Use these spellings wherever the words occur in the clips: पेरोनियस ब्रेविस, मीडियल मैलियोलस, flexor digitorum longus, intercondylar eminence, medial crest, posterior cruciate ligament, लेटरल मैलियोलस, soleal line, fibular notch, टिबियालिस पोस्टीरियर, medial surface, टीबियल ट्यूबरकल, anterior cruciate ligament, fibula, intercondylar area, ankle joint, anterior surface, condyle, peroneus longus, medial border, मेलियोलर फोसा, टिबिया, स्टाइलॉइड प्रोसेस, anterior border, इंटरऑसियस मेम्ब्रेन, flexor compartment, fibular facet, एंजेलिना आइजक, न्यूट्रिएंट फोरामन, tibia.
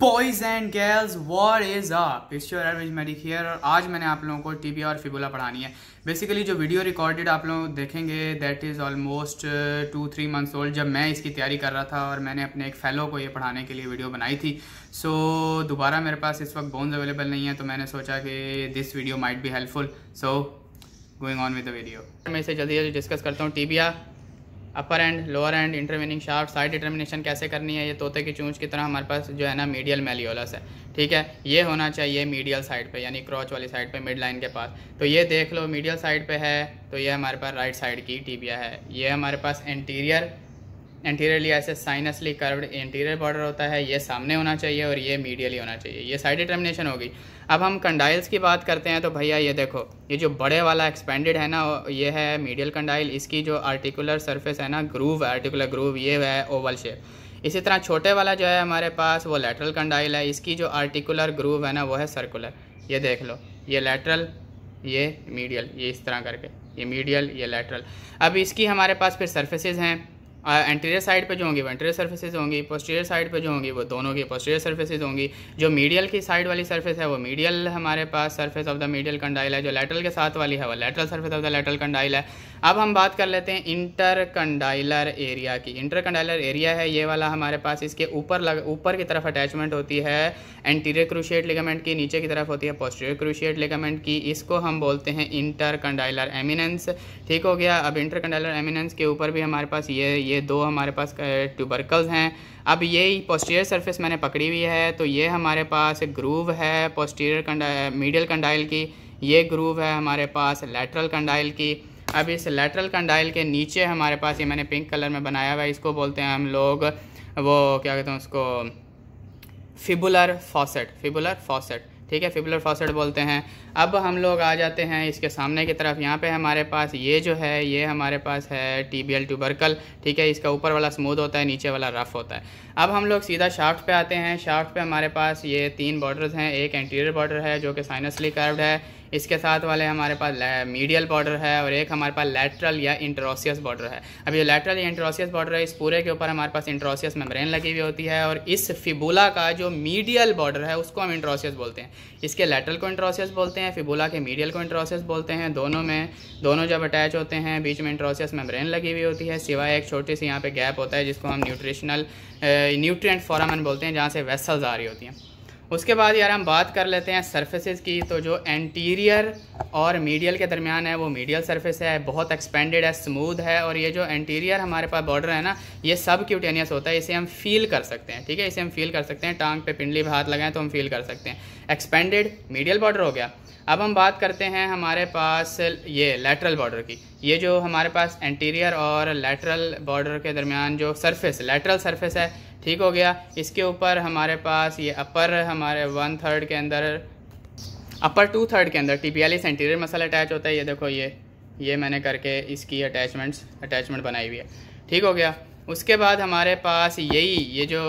Boys and girls what is up, it's your average medic here. और आज मैंने आप लोगों को टिबिया और फिबुला पढ़ानी है। बेसिकली जो वीडियो रिकॉर्डेड आप लोग देखेंगे that is almost 2-3 months old, जब मैं इसकी तैयारी कर रहा था और मैंने अपने एक फेलो को ये पढ़ाने के लिए वीडियो बनाई थी। सो दोबारा मेरे पास इस वक्त बोन्स अवेलेबल नहीं है, तो मैंने सोचा कि this video might be helpful, so going on with the video. मैं इसे जल्दी जल्दी डिस्कस करता हूँ। टिबिया, upper end lower end, intervening shaft, side determination कैसे करनी है। ये तोते की चूंच की तरह हमारे पास जो है ना मीडियल मैलियोलस है, ठीक है। ये होना चाहिए मीडियल साइड पे, यानी क्रॉच वाली साइड पे, मिड लाइन के पास। तो ये देख लो मीडियल साइड पे है, तो ये हमारे पास राइट साइड की टिबिया है। ये हमारे पास एंटीरियरली ऐसे साइनसली कर्व्ड एंटीरियर बॉर्डर होता है, ये सामने होना चाहिए और ये मीडियली होना चाहिए। ये साइड डिटर्मिनेशन होगी। अब हम कंडाइल्स की बात करते हैं, तो भैया ये देखो, ये जो बड़े वाला एक्सपेंडेड है ना, ये है मीडियल कंडाइल। इसकी जो आर्टिकुलर सरफेस है ना, ग्रूव, आर्टिकुलर ग्रूव, ये है ओवल शेप। इसी तरह छोटे वाला जो है हमारे पास वो लेटरल कंडाइल है, इसकी जो आर्टिकुलर ग्रूव है ना वो है सर्कुलर। ये देख लो, ये लेटरल, ये मीडियल, ये इस तरह करके, ये मीडियल, ये लेटरल। अब इसकी हमारे पास फिर सर्फेसेज हैं। एंटीरियर साइड पे जो होंगी वो एंटीरियर सर्फेसेज होंगी, पोस्टीरियर साइड पे जो होंगी वो दोनों की पोस्टीरियर सर्फेसेज होंगी। जो मीडियल की साइड वाली सर्फेस है वो मीडियल हमारे पास surface of the medial condyle है, जो लेटरल के साथ वाली है वो lateral surface of the lateral condyle है। अब हम बात कर लेते हैं इंटरकंडाइलर एरिया की। इंटरकंडाइलर एरिया है ये वाला हमारे पास, इसके ऊपर की तरफ अटैचमेंट होती है एंटीरियर क्रूशिएट लिगामेंट की, नीचे की तरफ होती है पोस्टीरियर क्रूशिएट लिगामेंट की। इसको हम बोलते हैं इंटरकंडाइलर एमिनेंस, ठीक हो गया। अब इंटरकंडाइलर एमिनेंस के ऊपर भी हमारे पास ये दो हमारे पास ट्यूबरकल्स हैं। अब यही पोस्टीरियर सरफेस मैंने पकड़ी हुई है, तो ये हमारे पास ग्रूव है मीडियल कंडाइल की, ये ग्रूव है हमारे पास लेटरल कंडाइल की। अब इस लेटरल कंडाइल के नीचे हमारे पास ये मैंने पिंक कलर में बनाया हुआ है, इसको बोलते हैं हम लोग वो क्या कहते हैं उसको, फिबुलर फॉसेट, फिबुलर फॉसेट, ठीक है, फिबुलर फॉसेट बोलते हैं। अब हम लोग आ जाते हैं इसके सामने की तरफ। यहाँ पे हमारे पास ये जो है, ये हमारे पास है टीबियल ट्यूबरकल, ठीक है। इसका ऊपर वाला स्मूथ होता है, नीचे वाला रफ होता है। अब हम लोग सीधा शाफ्ट पे आते हैं। शाफ्ट पे हमारे पास ये 3 बॉर्डर्स हैं। एक एंटीरियर बॉर्डर है जो कि साइनसली कर्व्ड है, इसके साथ वाले हमारे पास मीडियल बॉर्डर है, और एक हमारे पास लेटरल या इंटरॉसियस बॉर्डर है। अब ये लेटरल या इंटरॉसियस बॉर्डर है, इस पूरे के ऊपर हमारे पास इंटरॉसियस मेम्ब्रेन लगी हुई होती है, और इस फिबुला का जो मीडियल बॉर्डर है उसको हम इंटरॉसियस बोलते हैं। इसके लेटरल को इंटरॉसियस बोलते हैं, फिबुला के मीडियल को इंटरॉसियस बोलते हैं। दोनों जब अटैच होते हैं, बीच में इंटरॉसियस मेम्ब्रेन लगी हुई होती है, सिवाय एक छोटी सी यहाँ पर गैप होता है जिसको हम न्यूट्रिएंट फोरामन बोलते हैं, जहाँ से वेसल्स आ रही होती हैं। उसके बाद यार हम बात कर लेते हैं सरफेसेस की। तो जो एंटीरियर और मीडियल के दरमियान है वो मीडियल सरफेस है, बहुत एक्सपेंडेड है, स्मूथ है, और ये जो एंटीरियर हमारे पास बॉर्डर है ना, ये सब क्यूटेनियस होता है, इसे हम फील कर सकते हैं, ठीक है, इसे हम फील कर सकते हैं। टांग पे पिंडली पे हाथ लगाएं तो हम फील कर सकते हैं। एक्सपेंडेड मीडियल बॉर्डर हो गया। अब हम बात करते हैं हमारे पास ये लेटरल बॉर्डर की। ये जो हमारे पास एंटीरियर और लेटरल बॉर्डर के दरमियान जो सरफेस, लेटरल सरफेस है, ठीक हो गया। इसके ऊपर हमारे पास ये अपर हमारे 1/3 के अंदर, अपर 2/3 के अंदर टिबियालिस एंटीरियर मसल अटैच होता है। ये देखो, ये मैंने करके इसकी अटैचमेंट बनाई हुई है, ठीक हो गया। उसके बाद हमारे पास ये जो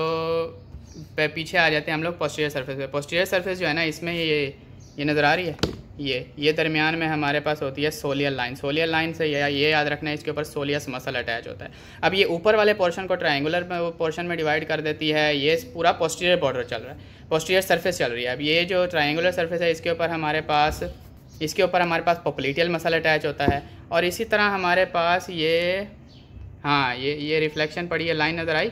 पे पीछे आ जाते हैं हम लोग पोस्टीरियर सरफेस पे। पोस्टीरियर सरफेस जो है ना, इसमें ये नज़र आ रही है, ये दरमियान में हमारे पास होती है सोलियल लाइन। सोलियल लाइन से ये याद रखना है, इसके ऊपर सोलियस मसल अटैच होता है। अब ये ऊपर वाले पोर्शन को ट्रायंगुलर पोर्शन में डिवाइड कर देती है। ये पूरा पोस्टीरियर बॉर्डर चल रहा है, पोस्टीरियर सरफेस चल रही है। अब ये जो ट्रायंगुलर सरफेस है, इसके ऊपर हमारे पास पोप्लीटियल मसल अटैच होता है। और इसी तरह हमारे पास ये रिफ्लेक्शन पड़ी है, लाइन नज़र आई,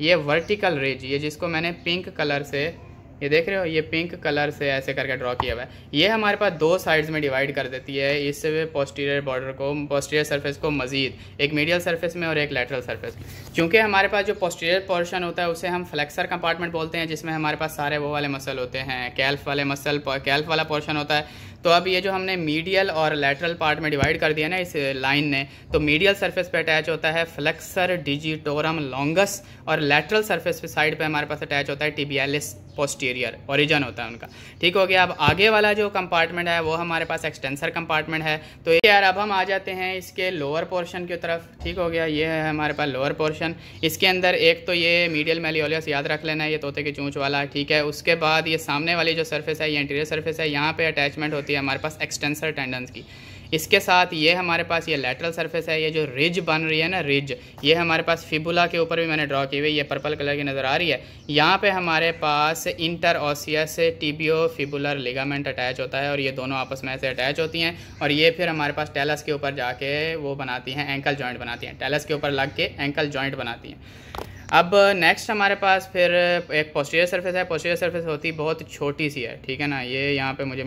ये वर्टिकल रिज, ये जिसको मैंने पिंक कलर से, ये देख रहे हो, ये पिंक कलर से ऐसे करके ड्रॉ किया हुआ है। ये हमारे पास 2 साइड्स में डिवाइड कर देती है इस पोस्टीरियर बॉर्डर को, पोस्टीरियर सरफेस को मजीद एक मीडियल सरफेस में और एक लेटरल सरफेस में। क्योंकि हमारे पास जो पोस्टीरियर पोर्शन होता है उसे हम फ्लेक्सर कंपार्टमेंट बोलते हैं, जिसमें हमारे पास सारे वो वाले मसल होते हैं, कैल्फ वाला पोर्शन होता है। तो अब ये जो हमने मीडियल और लेटरल पार्ट में डिवाइड कर दिया ना इस लाइन ने, तो मीडियल सरफेस पे अटैच होता है फ्लेक्सर डिजिटोरम लॉन्गस, और लेटरल सरफेस पे साइड पे हमारे पास अटैच होता है टिबियालिस पोस्टीरियर, ओरिजिन होता है उनका, ठीक हो गया। अब आगे वाला जो कंपार्टमेंट है वो हमारे पास एक्सटेंसर कंपार्टमेंट है। तो ये यार अब हम आ जाते हैं इसके लोअर पोर्शन की तरफ, ठीक हो गया। ये है हमारे पास लोअर पोर्शन। इसके अंदर एक तो ये मीडियल मैलियोलस याद रख लेना है, ये तोते की चूँच वाला, ठीक है। उसके बाद ये सामने वाली जो सर्फेस है, ये इंटीरियर सर्फेस है, यहाँ पर अटैचमेंट होती है हमारे पास एक्सटेंसर टेंडन्स की। इसके साथ ये हमारे पास ये लेटरल सरफेस है, ये जो रिज बन रही है ना रिज, ये हमारे पास फिबुला के ऊपर भी मैंने ड्रॉ की हुई, ये पर्पल कलर की नज़र आ रही है। यहाँ पे हमारे पास इंटरऑसियस टिबियोफिबुलर लिगामेंट अटैच होता है और ये दोनों आपस में ऐसे अटैच होती हैं और ये फिर हमारे पास टेलस के ऊपर जाके वो बनाती हैं एंकल जॉइंट बनाती हैं, टेलस के ऊपर लग के एंकल जॉइंट बनाती हैं। अब नेक्स्ट हमारे पास फिर एक पोस्टीरियर सरफेस है। पोस्टीरियर सरफेस होती बहुत छोटी सी है, ठीक है ना, ये यहाँ पे मुझे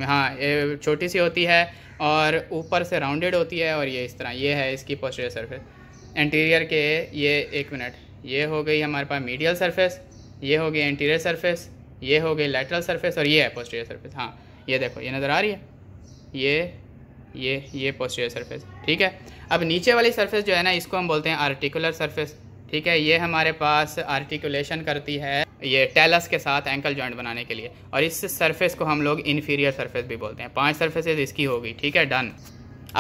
ये छोटी सी होती है और ऊपर से राउंडेड होती है और ये इस तरह ये है इसकी पोस्टीरियर सरफेस। एंटीरियर के ये एक मिनट, ये हो गई हमारे पास मीडियल सरफेस, ये हो गई एंटीरियर सरफेस, ये हो गई लेटरल सरफेस और ये है पोस्टीरियर सरफेस। हाँ ये देखो ये नज़र आ रही है, ये पोस्टीरियर सरफेस, ठीक है। अब नीचे वाली सरफेस जो है ना इसको हम बोलते हैं आर्टिकुलर सरफेस, ठीक है। ये हमारे पास आर्टिकुलेशन करती है ये टेलस के साथ एंकल जॉइंट बनाने के लिए और इस सरफेस को हम लोग इन्फीरियर सरफेस भी बोलते हैं। 5 सरफेसेस इसकी होगी, ठीक है, डन।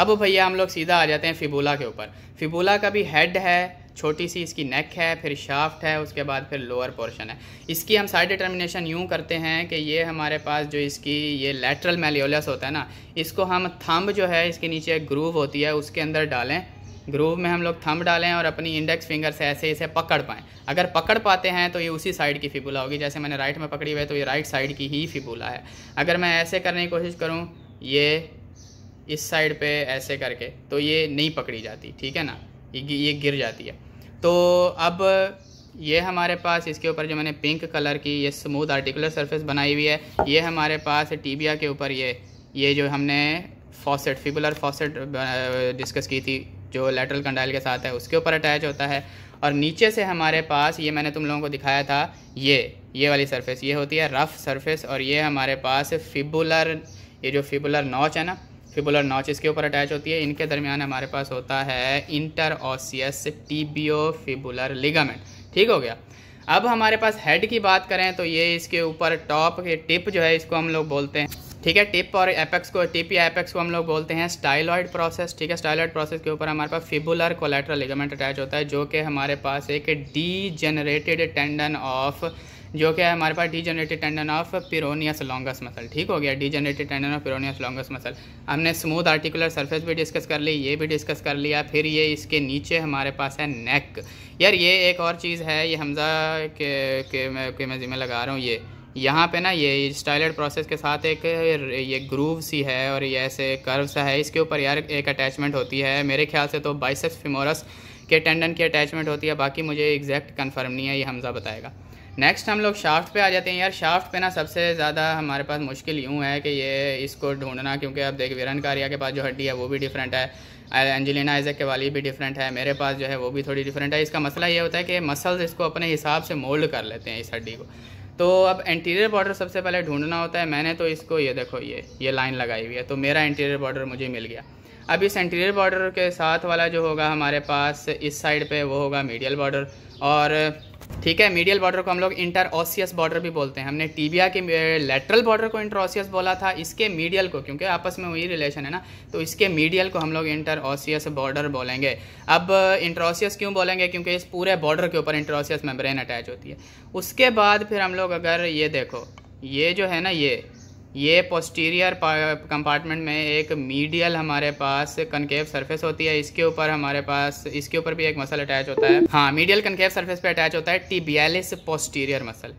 अब भैया हम लोग सीधा आ जाते हैं फिबुला के ऊपर। फिबुला का भी हेड है, छोटी सी इसकी नेक है, फिर शाफ्ट है, उसके बाद फिर लोअर पोर्शन है। इसकी हम साइड डिटर्मिनेशन यूँ करते हैं कि ये हमारे पास जो इसकी ये लेटरल मैलियोलस होता है ना, इसको हम थंब जो है इसके नीचे एक ग्रूव होती है उसके अंदर डालें, ग्रूव में हम लोग थंब डालें और अपनी इंडेक्स फिंगर से ऐसे इसे पकड़ पाएँ। अगर पकड़ पाते हैं तो ये उसी साइड की फिबुला होगी, जैसे मैंने राइट में पकड़ी हुई है तो ये राइट साइड की ही फिबुला है। अगर मैं ऐसे करने की कोशिश करूँ ये इस साइड पे ऐसे करके तो ये नहीं पकड़ी जाती, ठीक है ना, ये गिर जाती है। तो अब ये हमारे पास इसके ऊपर जो मैंने पिंक कलर की ये स्मूथ आर्टिकुलर सरफेस बनाई हुई है, ये हमारे पास टीबिया के ऊपर ये जो हमने फॉसेट फिबुलर फॉसेट डिस्कस की थी जो लेटरल कंडाइल के साथ है उसके ऊपर अटैच होता है। और नीचे से हमारे पास ये मैंने तुम लोगों को दिखाया था ये वाली सरफेस, ये होती है रफ सरफेस और ये हमारे पास फिबुलर, ये जो फिबुलर नॉच है ना, फिबुलर नॉच इसके ऊपर अटैच होती है। इनके दरमियान हमारे पास होता है इंटरऑसियस टिबियोफिबुलर लिगामेंट, ठीक हो गया। अब हमारे पास हेड की बात करें तो ये इसके ऊपर टॉप के टिप जो है इसको हम लोग बोलते हैं, ठीक है, टिप और एपेक्स को, टिप या एपेक्स को हम लोग बोलते हैं स्टाइलॉइड प्रोसेस, ठीक है। स्टाइलॉइड प्रोसेस के ऊपर हमारे पास फिबुलर कोलैटरल लिगामेंट अटैच होता है जो कि हमारे पास एक degenerated tendon of peroneus longus muscle, ठीक हो गया, degenerated tendon of peroneus longus muscle. हमने स्मूथ आर्टिकुलर सरफेस भी डिस्कस कर ली, ये भी डिस्कस कर लिया। फिर ये इसके नीचे हमारे पास है नेक। यार ये एक और चीज़ है, ये हमजा के मैं जिम्मे लगा रहा हूँ, ये यहाँ पे ना ये स्टाइलॉइड प्रोसेस के साथ एक ये ग्रूव सी है और ये ऐसे कर्व सा है, इसके ऊपर यार एक अटैचमेंट होती है, मेरे ख्याल से तो बाइसेप्स फेमोरस के टेंडन की अटैचमेंट होती है, बाकी मुझे एग्जैक्ट कंफर्म नहीं है, ये हमजा बताएगा। नेक्स्ट हम लोग शाफ्ट पे आ जाते हैं। यार शाफ्ट पे ना सबसे ज़्यादा हमारे पास मुश्किल यूँ है कि ये इसको ढूंढना, क्योंकि आप देख विरनकारिया के पास जो हड्डी है वो भी डिफरेंट है, एंजेलिना आइजक के वाली भी डिफरेंट है, मेरे पास जो है वो भी थोड़ी डिफरेंट है। इसका मसला ये होता है कि मसल्स इसको अपने हिसाब से मोल्ड कर लेते हैं इस हड्डी को। तो अब एंटीरियर बॉर्डर सबसे पहले ढूंढना होता है। मैंने तो इसको ये देखो ये लाइन लगाई हुई है तो मेरा एंटीरियर बॉर्डर मुझे मिल गया। अब इस एंटीरियर बॉर्डर के साथ वाला जो होगा हमारे पास इस साइड पे वो होगा मीडियल बॉर्डर, और ठीक है मीडियल बॉर्डर को हम लोग इंटरऑसियस बॉर्डर भी बोलते हैं। हमने टीबिया के लेटरल बॉर्डर को इंटरऑसियस बोला था, इसके मीडियल को, क्योंकि आपस में वही रिलेशन है ना, तो इसके मीडियल को हम लोग इंटरऑसियस बॉर्डर बोलेंगे। अब इंटरऑसियस क्यों बोलेंगे? क्योंकि इस पूरे बॉर्डर के ऊपर इंटरऑसियस मेम्ब्रेन अटैच होती है। उसके बाद फिर हम लोग अगर ये देखो ये जो है ना ये पोस्टीरियर कंपार्टमेंट में एक मीडियल हमारे पास कनकेव सरफेस होती है, इसके ऊपर हमारे पास इसके ऊपर भी एक मसल अटैच होता है। हाँ मीडियल कनकेव सरफेस पे अटैच होता है टिबियालिस पोस्टीरियर मसल,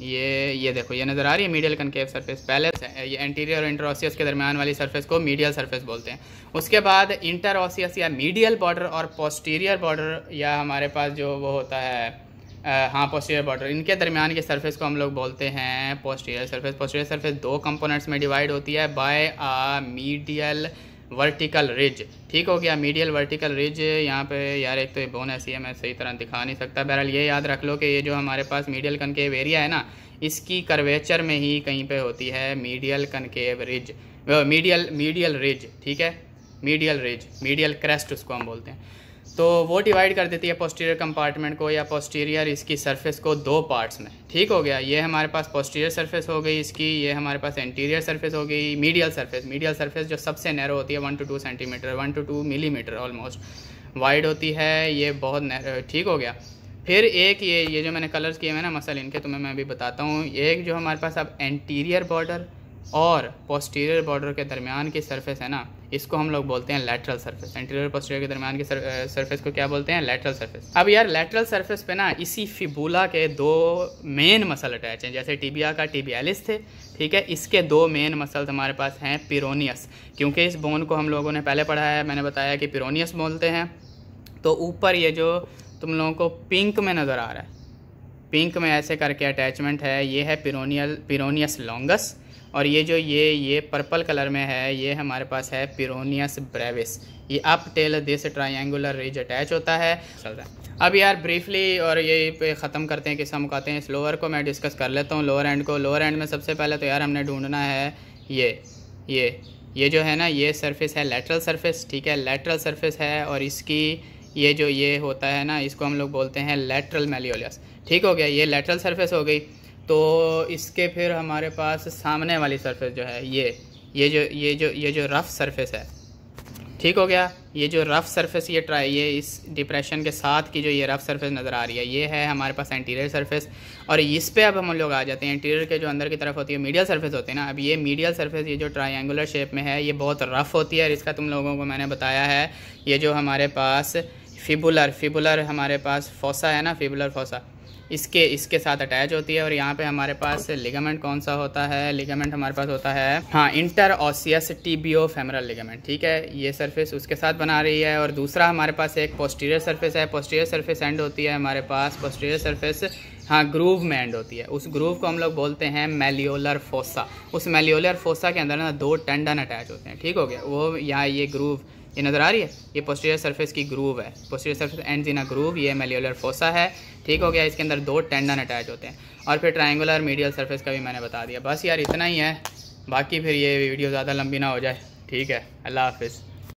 ये देखो ये नज़र आ रही है मीडियल कनकेव सरफेस। पहले ये एंटीरियर और इंटरऑसियस के दरमियान वाली सरफेस को मीडियल सरफेस बोलते हैं। उसके बाद इंटरऑसियस या मीडियल बॉर्डर और पोस्टीरियर बॉर्डर या हमारे पास जो वो होता है पोस्टीरियर बॉर्डर, इनके दरमियान के सरफेस को हम लोग बोलते हैं posterior surface. Posterior surface 2 components में डिवाइड होती है by a medial vertical ridge, ठीक हो गया, मीडियल वर्टिकल रिज। यहाँ पे यार एक तो ये बोन ऐसी है मैं सही तरह दिखा नहीं सकता, बहरहाल ये याद रख लो कि ये जो हमारे पास मीडियल कनकेव एरिया है ना इसकी कर्वेचर में ही कहीं पे होती है medial concave ridge, medial ridge, ठीक है, मीडियल रिज, मीडियल क्रेस्ट उसको हम बोलते हैं। तो वो डिवाइड कर देती है पोस्टीरियर कंपार्टमेंट को या पोस्टीरियर इसकी सरफेस को 2 पार्ट्स में, ठीक हो गया। ये हमारे पास पोस्टीरियर सरफेस हो गई इसकी, ये हमारे पास एंटीरियर सरफेस हो गई। मीडियल सरफेस जो सबसे नैरो होती है 1 to 2 centimetre, 1 to 2 millimetre almost wide होती है, ये बहुत नैरो, ठीक हो गया। फिर एक ये जो मैंने कलर्स किए हैं ना मसल इनके, तो मैं अभी बताता हूँ। एक जो हमारे पास अब एंटीरियर बॉर्डर और पोस्टीरियर बॉर्डर के दरमियान की सरफेस है ना, इसको हम लोग बोलते हैं लैटरल सरफेस। एंटीरियर पोस्टीरियर के दरमियान की सरफेस को क्या बोलते हैं? Lateral surface. अब यार लैटरल सरफेस पे ना इसी फिबुला के दो मेन मसल अटैच हैं। जैसे टिबिया का टिबियालिस थे, ठीक है, इसके दो मेन मसल्स हमारे पास हैं पेरोनियस, क्योंकि इस बोन को हम लोगों ने पहले पढ़ा है, मैंने बताया कि पेरोनियस बोलते हैं। तो ऊपर ये जो तुम लोगों को पिंक में नज़र आ रहा है, पिंक में ऐसे करके अटैचमेंट है, ये है पेरोनियस लॉन्गस। और ये जो ये पर्पल कलर में है, ये हमारे पास है पेरोनियस ब्रेविस। ये up tell this triangular ridge attach होता है। अब यार ब्रीफली और यही पे ख़त्म करते हैं किस्सा मुकाते हैं। इस लोअर को मैं डिस्कस कर लेता हूँ, लोअर एंड को। लोअर एंड में सबसे पहले तो यार हमने ढूंढना है ये जो है ना, ये सरफेस है लैटरल सरफेस, ठीक है, लैटरल सरफेस है। और इसकी ये जो ये होता है ना, इसको हम लोग बोलते हैं लैटरल मैलियोलस, ठीक हो गया, ये लैटरल सरफेस हो गई। तो इसके फिर हमारे पास सामने वाली सरफेस जो है ये जो रफ़ सरफेस है, ठीक हो गया, ये जो रफ़ सरफेस ये इस डिप्रेशन के साथ की जो ये रफ़ सरफेस नज़र आ रही है, ये है हमारे पास एंटीरियर सरफेस। और इस पे अब हम लोग आ जाते हैं एंटीरियर के जो अंदर की तरफ होती है मीडियल सरफेस होते हैं ना। अब ये मीडियल सरफेस ये जो ट्रायंगुलर शेप में है, ये बहुत रफ़ होती है, और इसका तुम लोगों को मैंने बताया है ये जो हमारे पास फिबुलर हमारे पास फोसा है ना, फिबुलर फोसा, इसके साथ अटैच होती है। और यहाँ पे हमारे पास लिगामेंट कौन सा होता है? लिगामेंट हमारे पास होता है हाँ इंटरऑसियस टिबियोफेमरल लिगामेंट, ठीक है, ये सरफेस उसके साथ बना रही है। और दूसरा हमारे पास एक पोस्टीरियर सरफेस है, पोस्टीरियर सरफेस एंड होती है हमारे पास, पोस्टीरियर सरफेस हाँ ग्रूव में एंड होती है, उस ग्रूव को हम लोग बोलते हैं मेलियोलर फोसा। उस मेलियोलर फोसा के अंदर ना दो टेंडन अटैच होते हैं, ठीक हो गया, वो यहाँ ये ग्रूव ये नज़र आ रही है, ये पोस्टीरियर सरफेस की ग्रूव है, posterior surface ends in a groove, ये मेलियोलर फोसा है, ठीक हो गया, इसके अंदर दो टेंडन अटैच होते हैं। और फिर ट्रायंगुलर मीडियल सरफेस का भी मैंने बता दिया। बस यार इतना ही है, बाकी फिर ये वीडियो ज़्यादा लंबी ना हो जाए, ठीक है, अल्लाह हाफिज़।